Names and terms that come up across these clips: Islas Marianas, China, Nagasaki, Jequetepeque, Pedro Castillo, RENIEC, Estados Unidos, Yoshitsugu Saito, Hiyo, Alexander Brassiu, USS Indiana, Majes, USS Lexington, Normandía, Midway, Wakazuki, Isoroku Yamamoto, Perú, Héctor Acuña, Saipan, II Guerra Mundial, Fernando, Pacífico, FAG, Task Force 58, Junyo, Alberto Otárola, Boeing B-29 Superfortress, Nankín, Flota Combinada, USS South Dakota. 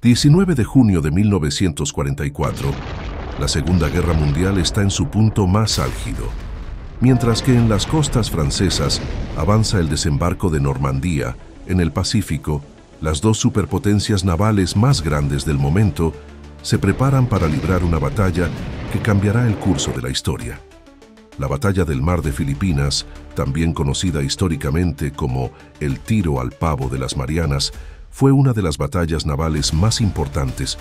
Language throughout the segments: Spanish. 19 de junio de 1944, la Segunda Guerra Mundial está en su punto más álgido. Mientras que en las costas francesas avanza el desembarco de Normandía, en el Pacífico, las dos superpotencias navales más grandes del momento se preparan para librar una batalla que cambiará el curso de la historia. La Batalla del Mar de Filipinas, también conocida históricamente como el Tiro al Pavo de las Marianas, fue una de las batallas navales más importantes,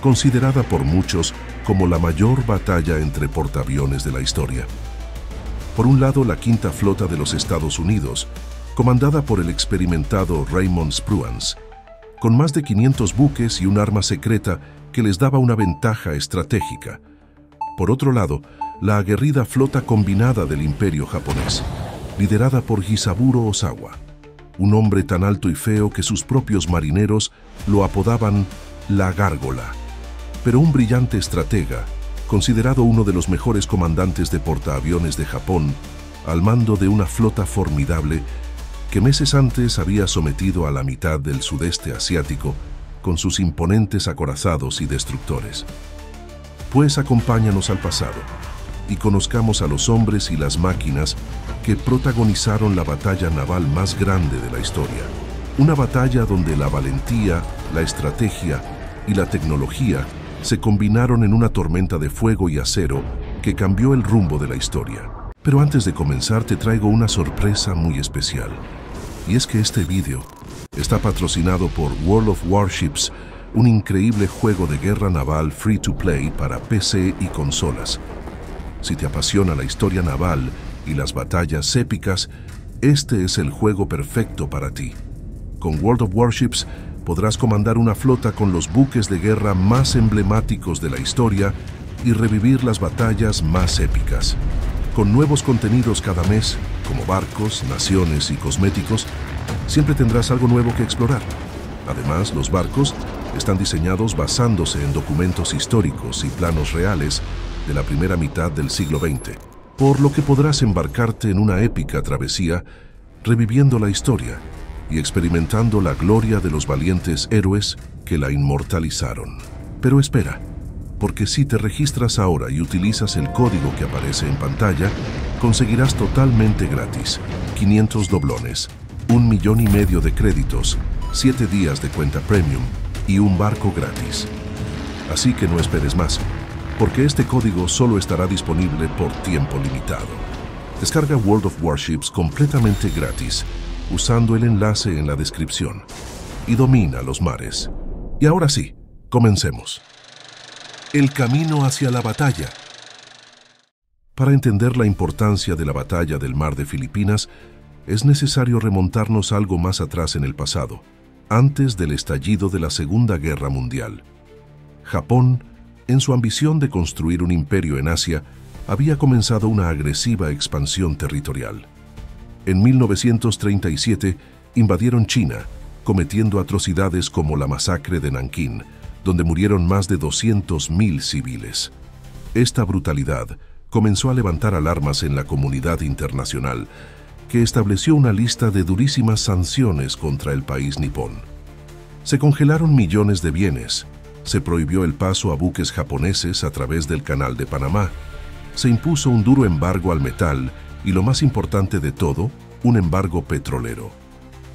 considerada por muchos como la mayor batalla entre portaaviones de la historia. Por un lado, la 5ª Flota de los Estados Unidos, comandada por el experimentado Raymond Spruance, con más de 500 buques y un arma secreta que les daba una ventaja estratégica. Por otro lado, la aguerrida Flota Combinada del Imperio Japonés, liderada por Jisaburo Ozawa, un hombre tan alto y feo que sus propios marineros lo apodaban la Gárgola, pero un brillante estratega, considerado uno de los mejores comandantes de portaaviones de Japón, al mando de una flota formidable que meses antes había sometido a la mitad del sudeste asiático con sus imponentes acorazados y destructores. Pues acompáñanos al pasado y conozcamos a los hombres y las máquinas que protagonizaron la batalla naval más grande de la historia. Una batalla donde la valentía, la estrategia y la tecnología se combinaron en una tormenta de fuego y acero que cambió el rumbo de la historia. Pero antes de comenzar te traigo una sorpresa muy especial. Y es que este vídeo está patrocinado por World of Warships, un increíble juego de guerra naval free to play para PC y consolas. Si te apasiona la historia naval y las batallas épicas, este es el juego perfecto para ti. Con World of Warships podrás comandar una flota con los buques de guerra más emblemáticos de la historia y revivir las batallas más épicas. Con nuevos contenidos cada mes, como barcos, naciones y cosméticos, siempre tendrás algo nuevo que explorar. Además, los barcos están diseñados basándose en documentos históricos y planos reales de la primera mitad del siglo XX, por lo que podrás embarcarte en una épica travesía, reviviendo la historia y experimentando la gloria de los valientes héroes que la inmortalizaron. Pero espera, porque si te registras ahora y utilizas el código que aparece en pantalla, conseguirás totalmente gratis 500 doblones, 1,5 millones de créditos, 7 días de cuenta premium y un barco gratis. Así que no esperes más, porque este código solo estará disponible por tiempo limitado. Descarga World of Warships completamente gratis usando el enlace en la descripción, y domina los mares. Y ahora sí, comencemos. El camino hacia la batalla. Para entender la importancia de la batalla del Mar de Filipinas, es necesario remontarnos algo más atrás en el pasado, antes del estallido de la Segunda Guerra Mundial. Japón, en su ambición de construir un imperio en Asia, había comenzado una agresiva expansión territorial. En 1937 invadieron China, cometiendo atrocidades como la masacre de Nankín, donde murieron más de 200,000 civiles. Esta brutalidad comenzó a levantar alarmas en la comunidad internacional, que estableció una lista de durísimas sanciones contra el país nipón. Se congelaron millones de bienes, se prohibió el paso a buques japoneses a través del Canal de Panamá, se impuso un duro embargo al metal y, lo más importante de todo, un embargo petrolero.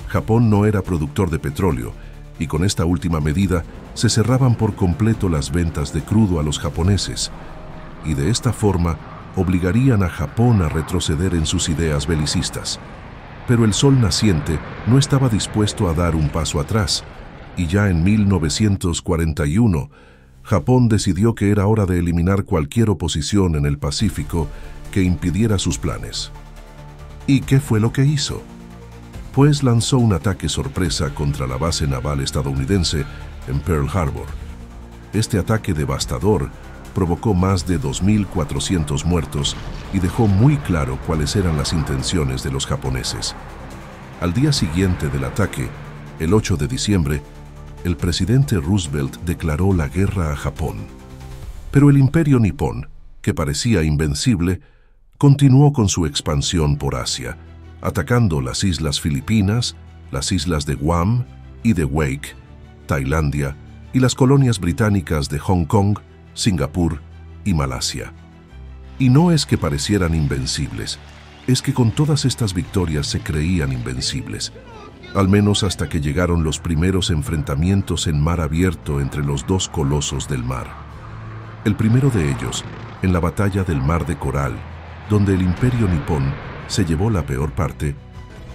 Japón no era productor de petróleo y con esta última medida se cerraban por completo las ventas de crudo a los japoneses, y de esta forma obligarían a Japón a retroceder en sus ideas belicistas. Pero el sol naciente no estaba dispuesto a dar un paso atrás, y ya en 1941, Japón decidió que era hora de eliminar cualquier oposición en el Pacífico que impidiera sus planes. ¿Y qué fue lo que hizo? Pues lanzó un ataque sorpresa contra la base naval estadounidense en Pearl Harbor. Este ataque devastador provocó más de 2,400 muertos y dejó muy claro cuáles eran las intenciones de los japoneses. Al día siguiente del ataque, el 8 de diciembre, el presidente Roosevelt declaró la guerra a Japón. Pero el imperio nipón, que parecía invencible, continuó con su expansión por Asia, atacando las islas Filipinas, las islas de Guam y de Wake, Tailandia y las colonias británicas de Hong Kong, Singapur y Malasia. Y no es que parecieran invencibles, es que con todas estas victorias se creían invencibles, al menos hasta que llegaron los primeros enfrentamientos en mar abierto entre los dos colosos del mar. El primero de ellos, en la Batalla del Mar de Coral, donde el Imperio nipón se llevó la peor parte,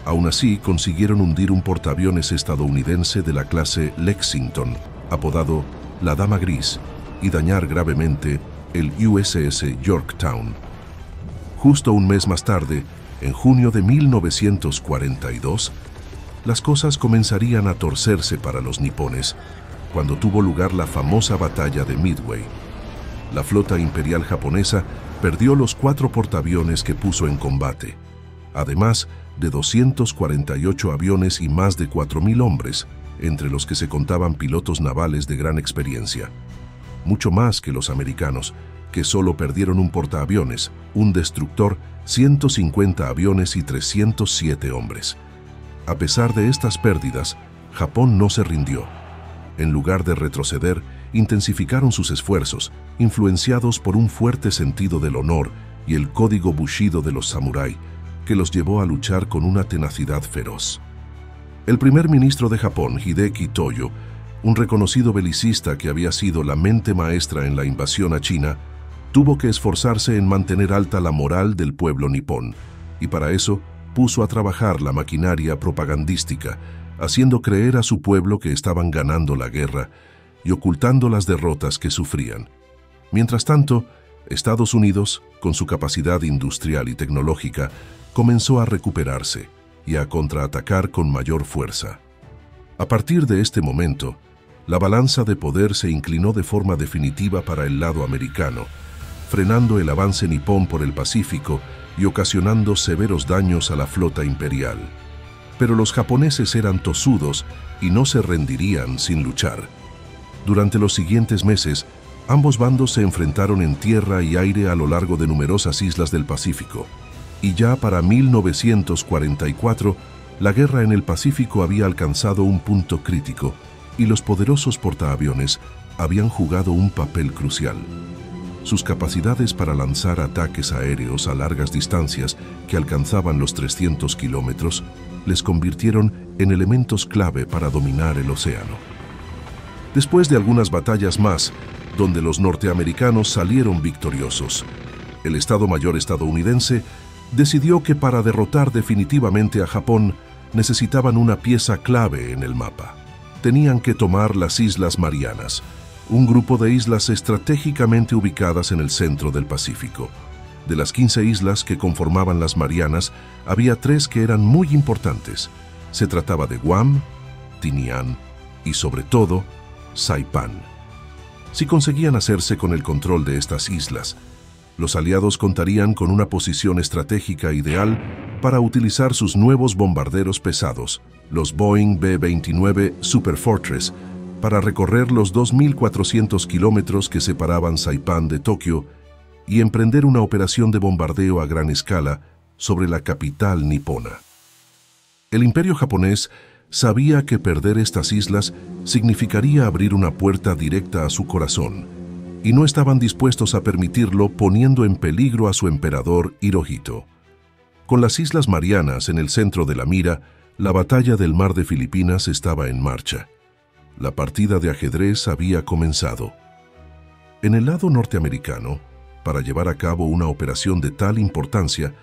aún así consiguieron hundir un portaaviones estadounidense de la clase Lexington, apodado la Dama Gris, y dañar gravemente el USS Yorktown. Justo un mes más tarde, en junio de 1942, las cosas comenzarían a torcerse para los nipones, cuando tuvo lugar la famosa batalla de Midway. La flota imperial japonesa perdió los 4 portaaviones que puso en combate, además de 248 aviones y más de 4.000 hombres, entre los que se contaban pilotos navales de gran experiencia. Mucho más que los americanos, que solo perdieron un portaaviones, un destructor, 150 aviones y 307 hombres. A pesar de estas pérdidas, Japón no se rindió. En lugar de retroceder, intensificaron sus esfuerzos, influenciados por un fuerte sentido del honor y el código bushido de los samurái, que los llevó a luchar con una tenacidad feroz. El primer ministro de Japón, Hideki Tojo, un reconocido belicista que había sido la mente maestra en la invasión a China, tuvo que esforzarse en mantener alta la moral del pueblo nipón, y para eso puso a trabajar la maquinaria propagandística, haciendo creer a su pueblo que estaban ganando la guerra y ocultando las derrotas que sufrían. Mientras tanto, Estados Unidos, con su capacidad industrial y tecnológica, comenzó a recuperarse y a contraatacar con mayor fuerza. A partir de este momento, la balanza de poder se inclinó de forma definitiva para el lado americano, frenando el avance nipón por el Pacífico y ocasionando severos daños a la flota imperial. Pero los japoneses eran tosudos y no se rendirían sin luchar. Durante los siguientes meses, ambos bandos se enfrentaron en tierra y aire a lo largo de numerosas islas del Pacífico, y ya para 1944, la guerra en el Pacífico había alcanzado un punto crítico y los poderosos portaaviones habían jugado un papel crucial. Sus capacidades para lanzar ataques aéreos a largas distancias que alcanzaban los 300 kilómetros les convirtieron en elementos clave para dominar el océano. Después de algunas batallas más, donde los norteamericanos salieron victoriosos, el Estado Mayor estadounidense decidió que para derrotar definitivamente a Japón necesitaban una pieza clave en el mapa. Tenían que tomar las Islas Marianas, un grupo de islas estratégicamente ubicadas en el centro del Pacífico. De las 15 islas que conformaban las Marianas, había 3 que eran muy importantes. Se trataba de Guam, Tinian y, sobre todo, Saipán. Si conseguían hacerse con el control de estas islas, los aliados contarían con una posición estratégica ideal para utilizar sus nuevos bombarderos pesados, los Boeing B-29 Superfortress, para recorrer los 2.400 kilómetros que separaban Saipán de Tokio y emprender una operación de bombardeo a gran escala sobre la capital nipona. El Imperio japonés sabía que perder estas islas significaría abrir una puerta directa a su corazón, y no estaban dispuestos a permitirlo, poniendo en peligro a su emperador Hirohito. Con las Islas Marianas en el centro de la mira, la batalla del Mar de Filipinas estaba en marcha. La partida de ajedrez había comenzado. En el lado norteamericano, para llevar a cabo una operación de tal importancia,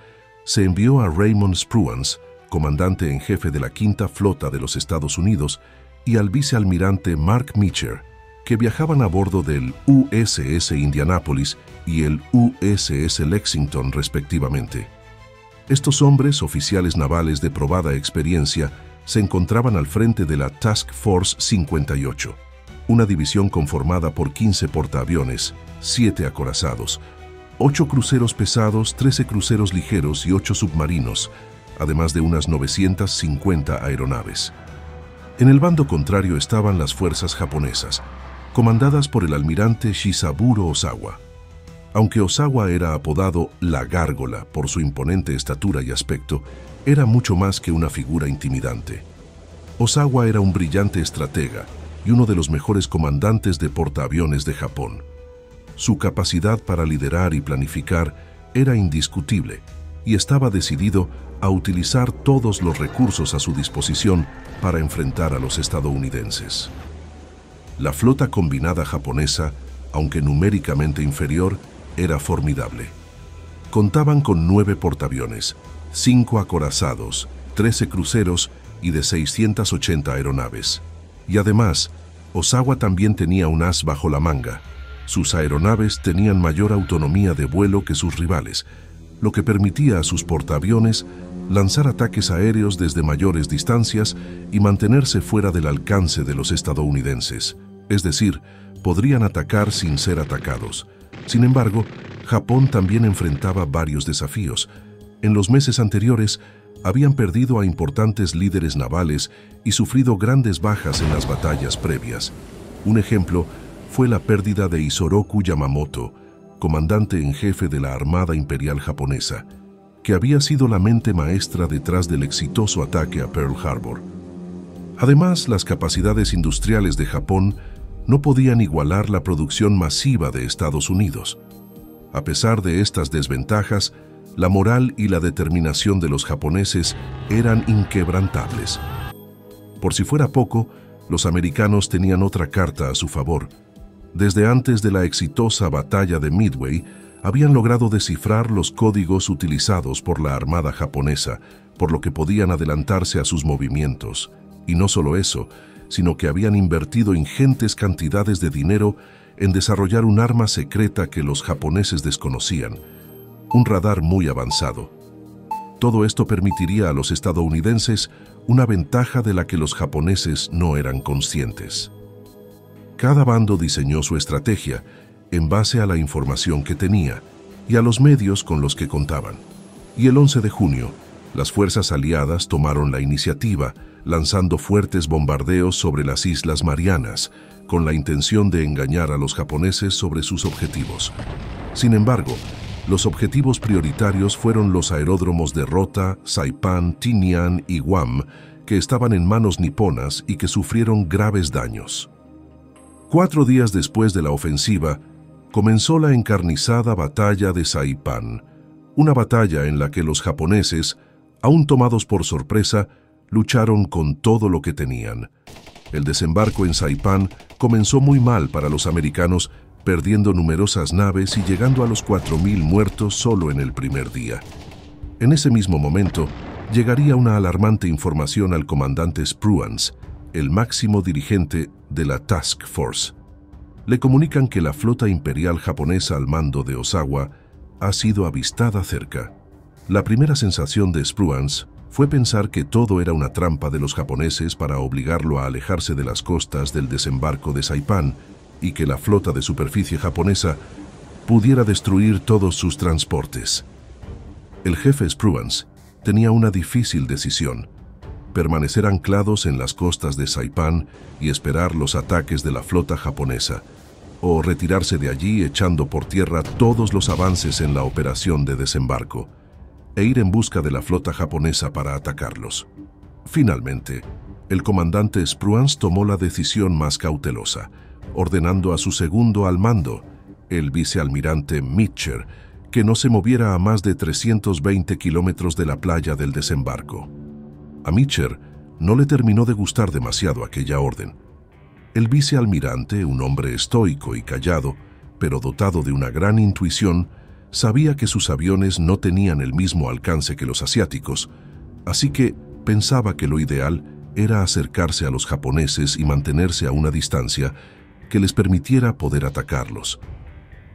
se envió a Raymond Spruance, comandante en jefe de la 5ª Flota de los Estados Unidos, y al vicealmirante Mark Mitscher, que viajaban a bordo del USS Indianapolis y el USS Lexington respectivamente. Estos hombres, oficiales navales de probada experiencia, se encontraban al frente de la Task Force 58, una división conformada por 15 portaaviones, 7 acorazados, 8 cruceros pesados, 13 cruceros ligeros y 8 submarinos, además de unas 950 aeronaves. En el bando contrario estaban las fuerzas japonesas, comandadas por el almirante Jisaburo Ozawa. Aunque Ozawa era apodado la Gárgola por su imponente estatura y aspecto, era mucho más que una figura intimidante. Ozawa era un brillante estratega y uno de los mejores comandantes de portaaviones de Japón. Su capacidad para liderar y planificar era indiscutible y estaba decidido a utilizar todos los recursos a su disposición para enfrentar a los estadounidenses. La flota combinada japonesa, aunque numéricamente inferior, era formidable. Contaban con 9 portaaviones, 5 acorazados, 13 cruceros y de 680 aeronaves. Y además, Ozawa también tenía un as bajo la manga. Sus aeronaves tenían mayor autonomía de vuelo que sus rivales, lo que permitía a sus portaaviones lanzar ataques aéreos desde mayores distancias y mantenerse fuera del alcance de los estadounidenses. Es decir, podrían atacar sin ser atacados. Sin embargo, Japón también enfrentaba varios desafíos. En los meses anteriores, habían perdido a importantes líderes navales y sufrido grandes bajas en las batallas previas. Un ejemplo fue la pérdida de Isoroku Yamamoto, comandante en jefe de la Armada Imperial Japonesa, que había sido la mente maestra detrás del exitoso ataque a Pearl Harbor. Además, las capacidades industriales de Japón no podían igualar la producción masiva de Estados Unidos. A pesar de estas desventajas, la moral y la determinación de los japoneses eran inquebrantables. Por si fuera poco, los americanos tenían otra carta a su favor. Desde antes de la exitosa batalla de Midway, habían logrado descifrar los códigos utilizados por la Armada japonesa, por lo que podían adelantarse a sus movimientos. Y no solo eso, sino que habían invertido ingentes cantidades de dinero en desarrollar un arma secreta que los japoneses desconocían, un radar muy avanzado. Todo esto permitiría a los estadounidenses una ventaja de la que los japoneses no eran conscientes. Cada bando diseñó su estrategia en base a la información que tenía y a los medios con los que contaban. Y el 11 de junio, las fuerzas aliadas tomaron la iniciativa, lanzando fuertes bombardeos sobre las Islas Marianas, con la intención de engañar a los japoneses sobre sus objetivos. Sin embargo, los objetivos prioritarios fueron los aeródromos de Rota, Saipan, Tinian y Guam, que estaban en manos niponas y que sufrieron graves daños. 4 días después de la ofensiva, comenzó la encarnizada batalla de Saipan, una batalla en la que los japoneses, aún tomados por sorpresa, lucharon con todo lo que tenían. El desembarco en Saipan comenzó muy mal para los americanos, perdiendo numerosas naves y llegando a los 4.000 muertos solo en el primer día. En ese mismo momento, llegaría una alarmante información al comandante Spruance, el máximo dirigente de la Task Force. Le comunican que la flota imperial japonesa al mando de Ozawa ha sido avistada cerca. La primera sensación de Spruance fue pensar que todo era una trampa de los japoneses para obligarlo a alejarse de las costas del desembarco de Saipan y que la flota de superficie japonesa pudiera destruir todos sus transportes. El jefe Spruance tenía una difícil decisión: permanecer anclados en las costas de Saipan y esperar los ataques de la flota japonesa, o retirarse de allí echando por tierra todos los avances en la operación de desembarco e ir en busca de la flota japonesa para atacarlos. Finalmente, el comandante Spruance tomó la decisión más cautelosa, ordenando a su segundo al mando, el vicealmirante Mitscher, que no se moviera a más de 320 kilómetros de la playa del desembarco. A Mitscher no le terminó de gustar demasiado aquella orden. El vicealmirante, un hombre estoico y callado, pero dotado de una gran intuición, sabía que sus aviones no tenían el mismo alcance que los asiáticos, así que pensaba que lo ideal era acercarse a los japoneses y mantenerse a una distancia que les permitiera poder atacarlos.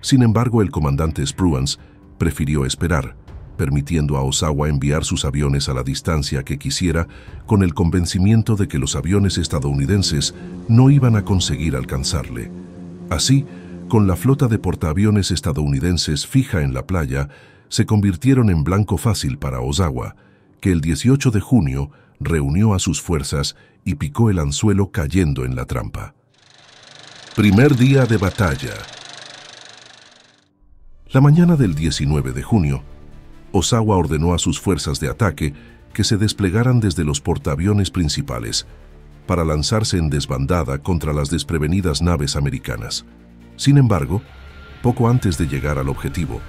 Sin embargo, el comandante Spruance prefirió esperar, permitiendo a Ozawa enviar sus aviones a la distancia que quisiera, con el convencimiento de que los aviones estadounidenses no iban a conseguir alcanzarle. Así, con la flota de portaaviones estadounidenses fija en la playa, se convirtieron en blanco fácil para Ozawa, que el 18 de junio reunió a sus fuerzas y picó el anzuelo cayendo en la trampa. Primer día de batalla. La mañana del 19 de junio, Ozawa ordenó a sus fuerzas de ataque que se desplegaran desde los portaaviones principales, para lanzarse en desbandada contra las desprevenidas naves americanas. Sin embargo, poco antes de llegar al objetivo,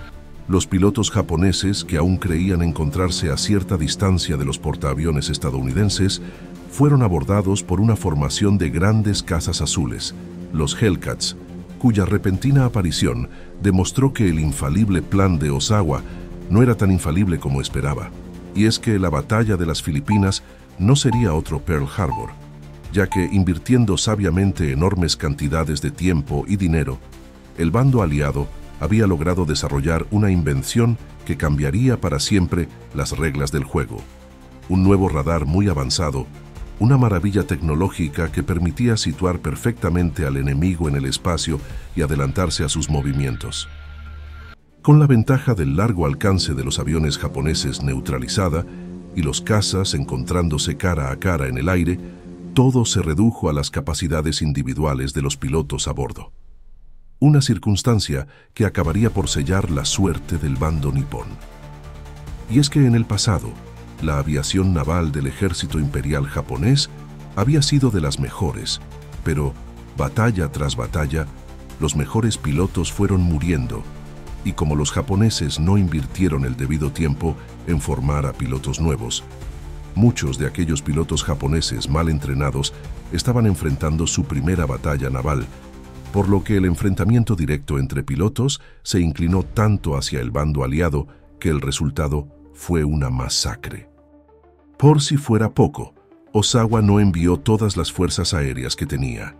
los pilotos japoneses, que aún creían encontrarse a cierta distancia de los portaaviones estadounidenses, fueron abordados por una formación de grandes cazas azules, los Hellcats, cuya repentina aparición demostró que el infalible plan de Ozawa no era tan infalible como esperaba, y es que la batalla de las Filipinas no sería otro Pearl Harbor, ya que invirtiendo sabiamente enormes cantidades de tiempo y dinero, el bando aliado había logrado desarrollar una invención que cambiaría para siempre las reglas del juego. Un nuevo radar muy avanzado, una maravilla tecnológica que permitía situar perfectamente al enemigo en el espacio y adelantarse a sus movimientos. Con la ventaja del largo alcance de los aviones japoneses neutralizada y los cazas encontrándose cara a cara en el aire, todo se redujo a las capacidades individuales de los pilotos a bordo. Una circunstancia que acabaría por sellar la suerte del bando nipón. Y es que en el pasado, la aviación naval del ejército imperial japonés había sido de las mejores, pero batalla tras batalla, los mejores pilotos fueron muriendo, y como los japoneses no invirtieron el debido tiempo en formar a pilotos nuevos, muchos de aquellos pilotos japoneses mal entrenados estaban enfrentando su primera batalla naval, por lo que el enfrentamiento directo entre pilotos se inclinó tanto hacia el bando aliado que el resultado fue una masacre. Por si fuera poco, Ozawa no envió todas las fuerzas aéreas que tenía.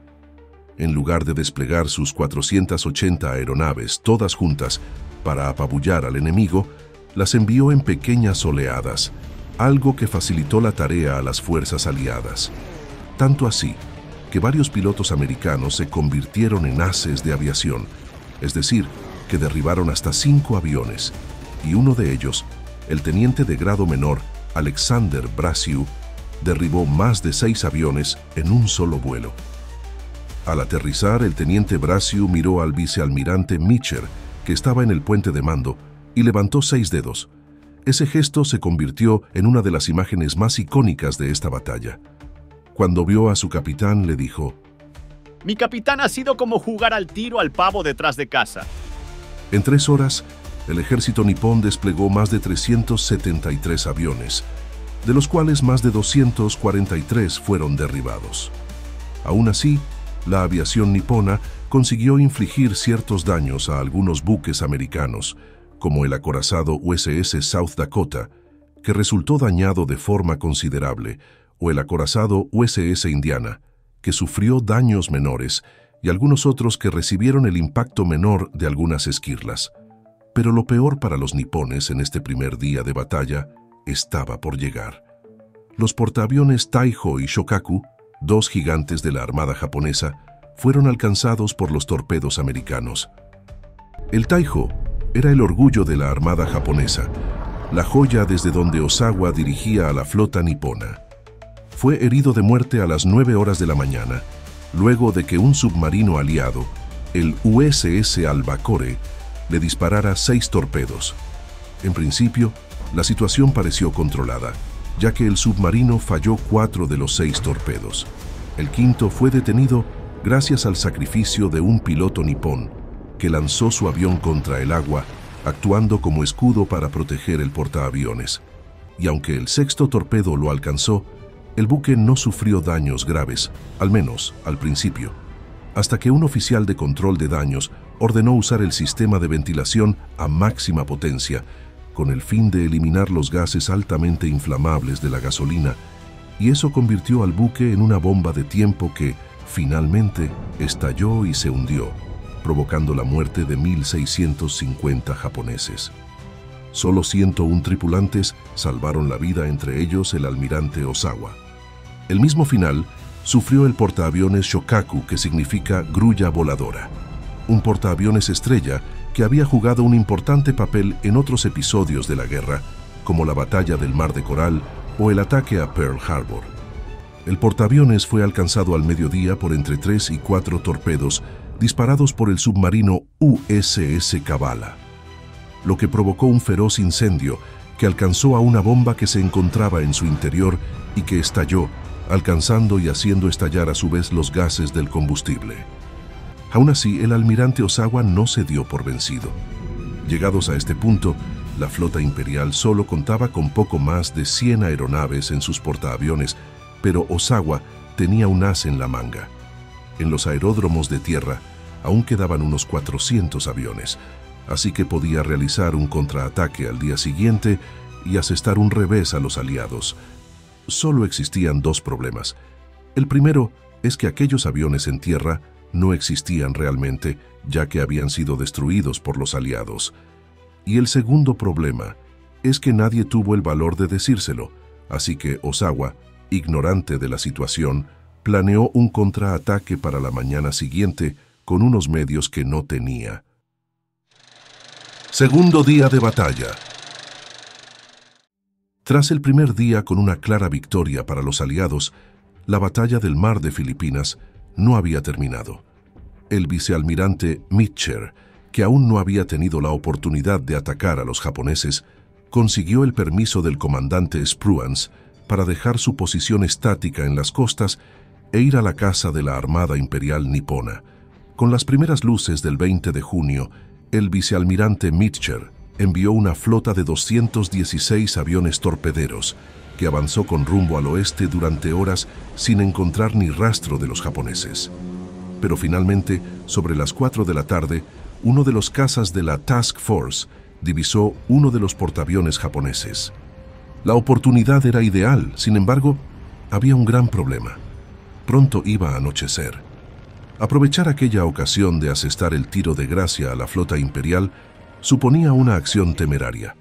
En lugar de desplegar sus 480 aeronaves todas juntas para apabullar al enemigo, las envió en pequeñas oleadas, algo que facilitó la tarea a las fuerzas aliadas. Tanto así, que varios pilotos americanos se convirtieron en ases de aviación, es decir, que derribaron hasta 5 aviones, y uno de ellos, el teniente de grado menor, Alexander Brassiu, derribó más de 6 aviones en un solo vuelo. Al aterrizar, el teniente Brassiu miró al vicealmirante Mitscher, que estaba en el puente de mando, y levantó 6 dedos. Ese gesto se convirtió en una de las imágenes más icónicas de esta batalla. Cuando vio a su capitán, le dijo: "Mi capitán, ha sido como jugar al tiro al pavo detrás de casa". En 3 horas, el ejército nipón desplegó más de 373 aviones, de los cuales más de 243 fueron derribados. Aún así, la aviación nipona consiguió infligir ciertos daños a algunos buques americanos, como el acorazado USS South Dakota, que resultó dañado de forma considerable, o el acorazado USS Indiana, que sufrió daños menores, y algunos otros que recibieron el impacto menor de algunas esquirlas. Pero lo peor para los nipones en este primer día de batalla estaba por llegar. Los portaaviones Taiho y Shokaku, 2 gigantes de la Armada japonesa, fueron alcanzados por los torpedos americanos. El Taiho era el orgullo de la Armada japonesa, la joya desde donde Ozawa dirigía a la flota nipona. Fue herido de muerte a las 9 horas de la mañana, luego de que un submarino aliado, el USS Albacore, le disparara 6 torpedos. En principio, la situación pareció controlada, ya que el submarino falló 4 de los 6 torpedos. El 5º fue detenido gracias al sacrificio de un piloto nipón, que lanzó su avión contra el agua, actuando como escudo para proteger el portaaviones. Y aunque el 6º torpedo lo alcanzó, el buque no sufrió daños graves, al menos al principio, hasta que un oficial de control de daños ordenó usar el sistema de ventilación a máxima potencia, con el fin de eliminar los gases altamente inflamables de la gasolina, y eso convirtió al buque en una bomba de tiempo que, finalmente, estalló y se hundió, provocando la muerte de 1.650 japoneses. Solo 101 tripulantes salvaron la vida, entre ellos el almirante Ozawa. El mismo final sufrió el portaaviones Shokaku, que significa grulla voladora, un portaaviones estrella que había jugado un importante papel en otros episodios de la guerra, como la Batalla del Mar de Coral o el ataque a Pearl Harbor. El portaaviones fue alcanzado al mediodía por entre 3 y 4 torpedos disparados por el submarino USS Cavalla, lo que provocó un feroz incendio que alcanzó a una bomba que se encontraba en su interior y que estalló, alcanzando y haciendo estallar a su vez los gases del combustible. Aún así, el almirante Ozawa no se dio por vencido. Llegados a este punto, la flota imperial solo contaba con poco más de 100 aeronaves en sus portaaviones, pero Ozawa tenía un as en la manga. En los aeródromos de tierra aún quedaban unos 400 aviones, así que podía realizar un contraataque al día siguiente y asestar un revés a los aliados. Solo existían dos problemas. El primero es que aquellos aviones en tierra no existían realmente, ya que habían sido destruidos por los aliados. Y el segundo problema es que nadie tuvo el valor de decírselo, así que Ozawa, ignorante de la situación, planeó un contraataque para la mañana siguiente con unos medios que no tenía. Segundo día de batalla. Tras el primer día con una clara victoria para los aliados, la batalla del Mar de Filipinas no había terminado. El vicealmirante Mitscher, que aún no había tenido la oportunidad de atacar a los japoneses, consiguió el permiso del comandante Spruance para dejar su posición estática en las costas e ir a la casa de la Armada Imperial Nipona. Con las primeras luces del 20 de junio, el vicealmirante Mitscher envió una flota de 216 aviones torpederos que avanzó con rumbo al oeste durante horas sin encontrar ni rastro de los japoneses. Pero finalmente, sobre las 4 de la tarde, uno de los cazas de la Task Force divisó uno de los portaaviones japoneses. La oportunidad era ideal, sin embargo, había un gran problema. Pronto iba a anochecer. Aprovechar aquella ocasión de asestar el tiro de gracia a la flota imperial suponía una acción temeraria.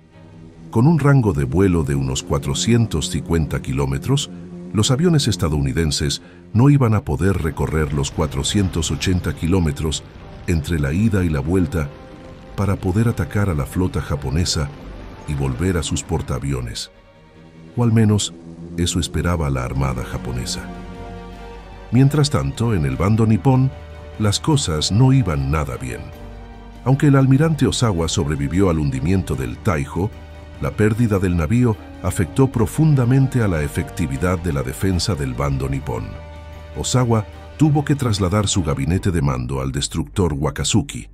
Con un rango de vuelo de unos 450 kilómetros, los aviones estadounidenses no iban a poder recorrer los 480 kilómetros entre la ida y la vuelta para poder atacar a la flota japonesa y volver a sus portaaviones. O al menos, eso esperaba la Armada japonesa. Mientras tanto, en el bando nipón, las cosas no iban nada bien. Aunque el almirante Ozawa sobrevivió al hundimiento del Taiho, la pérdida del navío afectó profundamente a la efectividad de la defensa del bando nipón. Ozawa tuvo que trasladar su gabinete de mando al destructor Wakazuki,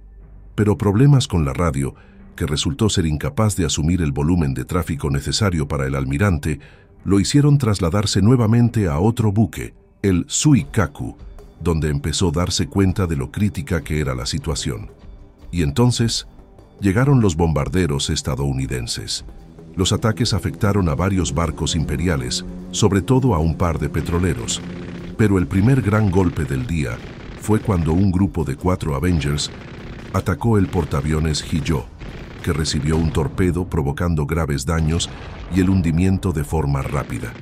pero problemas con la radio, que resultó ser incapaz de asumir el volumen de tráfico necesario para el almirante, lo hicieron trasladarse nuevamente a otro buque, el Suikaku, donde empezó a darse cuenta de lo crítica que era la situación. Y entonces, llegaron los bombarderos estadounidenses. Los ataques afectaron a varios barcos imperiales, sobre todo a un par de petroleros. Pero el primer gran golpe del día fue cuando un grupo de 4 Avengers atacó el portaaviones Hiyo, que recibió un torpedo provocando graves daños y el hundimiento de forma rápida.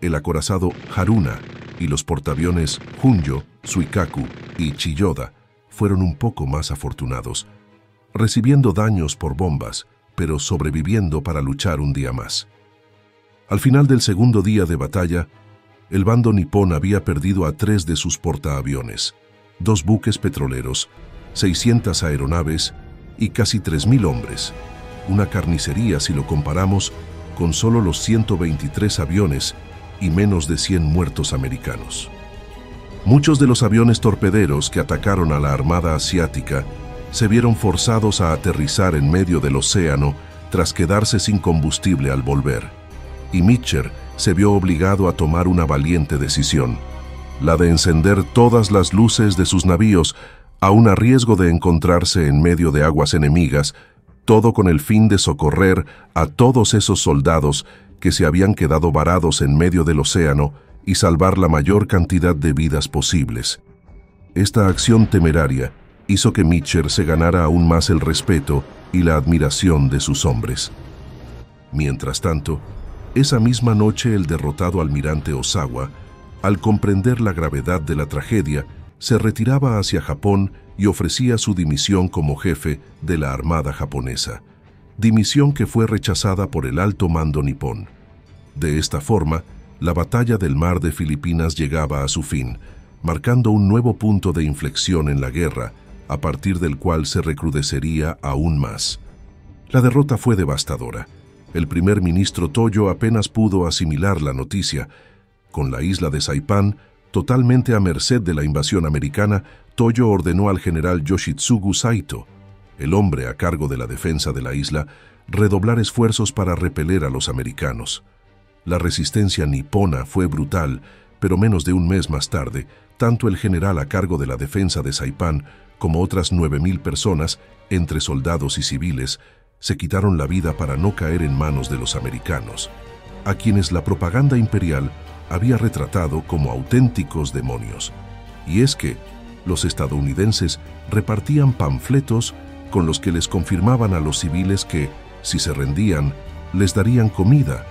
El acorazado Haruna y los portaaviones Junyo, Suikaku y Chiyoda fueron un poco más afortunados, recibiendo daños por bombas, pero sobreviviendo para luchar un día más. Al final del segundo día de batalla, el bando nipón había perdido a 3 de sus portaaviones, 2 buques petroleros, 600 aeronaves y casi 3.000 hombres. Una carnicería si lo comparamos con solo los 123 aviones y menos de 100 muertos americanos. Muchos de los aviones torpederos que atacaron a la Armada Asiática se vieron forzados a aterrizar en medio del océano tras quedarse sin combustible al volver. Y Mitscher se vio obligado a tomar una valiente decisión, la de encender todas las luces de sus navíos, aun a riesgo de encontrarse en medio de aguas enemigas, todo con el fin de socorrer a todos esos soldados que se habían quedado varados en medio del océano y salvar la mayor cantidad de vidas posibles. Esta acción temeraria hizo que Mitscher se ganara aún más el respeto y la admiración de sus hombres. Mientras tanto, esa misma noche el derrotado almirante Ozawa, al comprender la gravedad de la tragedia, se retiraba hacia Japón y ofrecía su dimisión como jefe de la Armada japonesa, dimisión que fue rechazada por el alto mando nipón. De esta forma, la batalla del Mar de Filipinas llegaba a su fin, marcando un nuevo punto de inflexión en la guerra, a partir del cual se recrudecería aún más. La derrota fue devastadora. El primer ministro Tojo apenas pudo asimilar la noticia, Con la isla de Saipán totalmente a merced de la invasión americana, Tojo ordenó al general Yoshitsugu Saito, el hombre a cargo de la defensa de la isla, redoblar esfuerzos para repeler a los americanos. La resistencia nipona fue brutal, pero menos de un mes más tarde, tanto el general a cargo de la defensa de Saipán como otras 9.000 personas, entre soldados y civiles, se quitaron la vida para no caer en manos de los americanos, a quienes la propaganda imperial había retratado como auténticos demonios. Y es que los estadounidenses repartían panfletos con los que les confirmaban a los civiles que, si se rendían, les darían comida,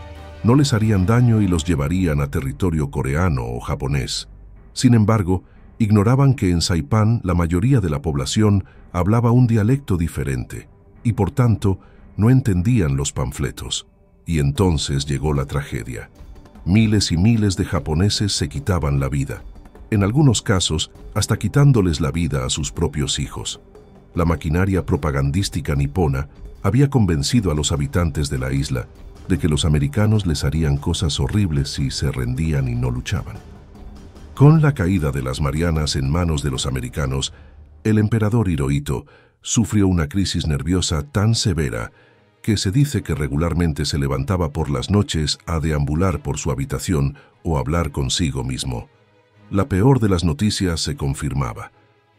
no les harían daño y los llevarían a territorio coreano o japonés. Sin embargo, ignoraban que en Saipán la mayoría de la población hablaba un dialecto diferente y, por tanto, no entendían los panfletos. Y entonces llegó la tragedia. Miles y miles de japoneses se quitaban la vida, en algunos casos hasta quitándoles la vida a sus propios hijos. La maquinaria propagandística nipona había convencido a los habitantes de la isla de que los americanos les harían cosas horribles si se rendían y no luchaban. Con la caída de las Marianas en manos de los americanos, el emperador Hirohito sufrió una crisis nerviosa tan severa que se dice que regularmente se levantaba por las noches a deambular por su habitación o hablar consigo mismo. La peor de las noticias se confirmaba.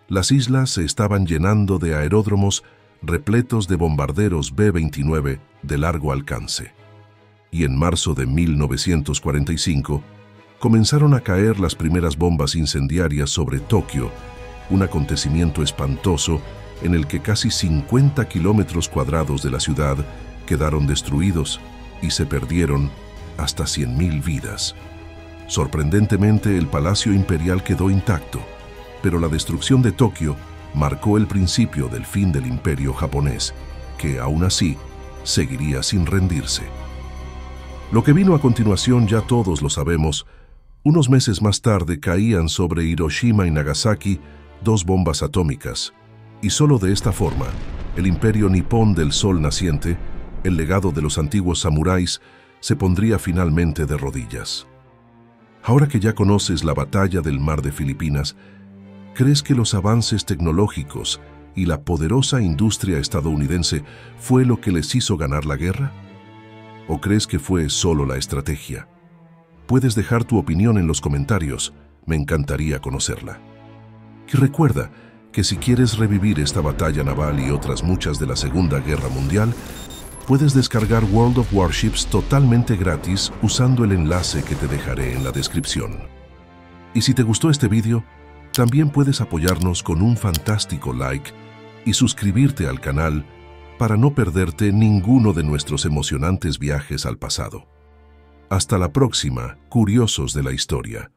Las islas se estaban llenando de aeródromos repletos de bombarderos B-29 de largo alcance. Y en marzo de 1945 comenzaron a caer las primeras bombas incendiarias sobre Tokio, un acontecimiento espantoso en el que casi 50 kilómetros cuadrados de la ciudad quedaron destruidos y se perdieron hasta 100.000 vidas. Sorprendentemente, el Palacio Imperial quedó intacto, pero la destrucción de Tokio marcó el principio del fin del Imperio Japonés, que aún así seguiría sin rendirse. Lo que vino a continuación ya todos lo sabemos. Unos meses más tarde caían sobre Hiroshima y Nagasaki dos bombas atómicas, y solo de esta forma, el imperio nipón del sol naciente, el legado de los antiguos samuráis, se pondría finalmente de rodillas. Ahora que ya conoces la batalla del Mar de Filipinas, ¿crees que los avances tecnológicos y la poderosa industria estadounidense fue lo que les hizo ganar la guerra? ¿O crees que fue solo la estrategia? Puedes dejar tu opinión en los comentarios, me encantaría conocerla. Y recuerda que si quieres revivir esta batalla naval y otras muchas de la Segunda Guerra Mundial, puedes descargar World of Warships totalmente gratis usando el enlace que te dejaré en la descripción. Y si te gustó este vídeo, también puedes apoyarnos con un fantástico like y suscribirte al canal para no perderte ninguno de nuestros emocionantes viajes al pasado. Hasta la próxima, curiosos de la historia.